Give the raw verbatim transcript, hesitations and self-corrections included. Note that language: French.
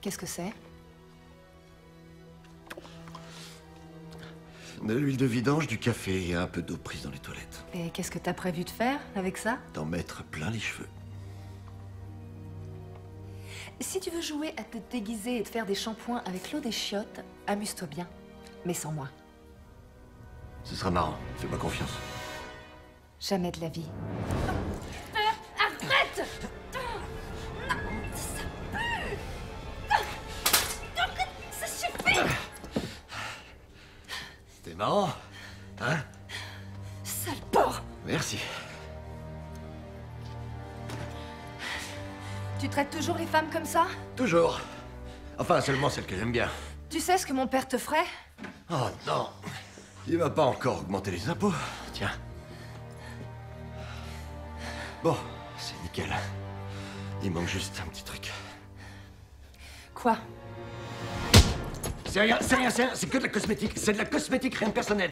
Qu'est-ce que c'est? De l'huile de vidange, du café et un peu d'eau prise dans les toilettes. Et qu'est-ce que t'as prévu de faire avec ça? D'en mettre plein les cheveux. Si tu veux jouer à te déguiser et te faire des shampoings avec l'eau des chiottes, amuse-toi bien, mais sans moi. Ce sera marrant, fais-moi confiance. Jamais de la vie. Euh, arrête! Non, ça pue! Ça suffit! C'était marrant, hein? Sale porc! Merci. Tu traites toujours les femmes comme ça? Toujours. Enfin, seulement celles que j'aime bien. Tu sais ce que mon père te ferait? Oh non! Il va pas encore augmenter les impôts. Tiens. Bon, c'est nickel. Il manque juste un petit truc. Quoi? C'est rien, c'est rien, c'est rien, c'est que de la cosmétique. C'est de la cosmétique, rien de personnel.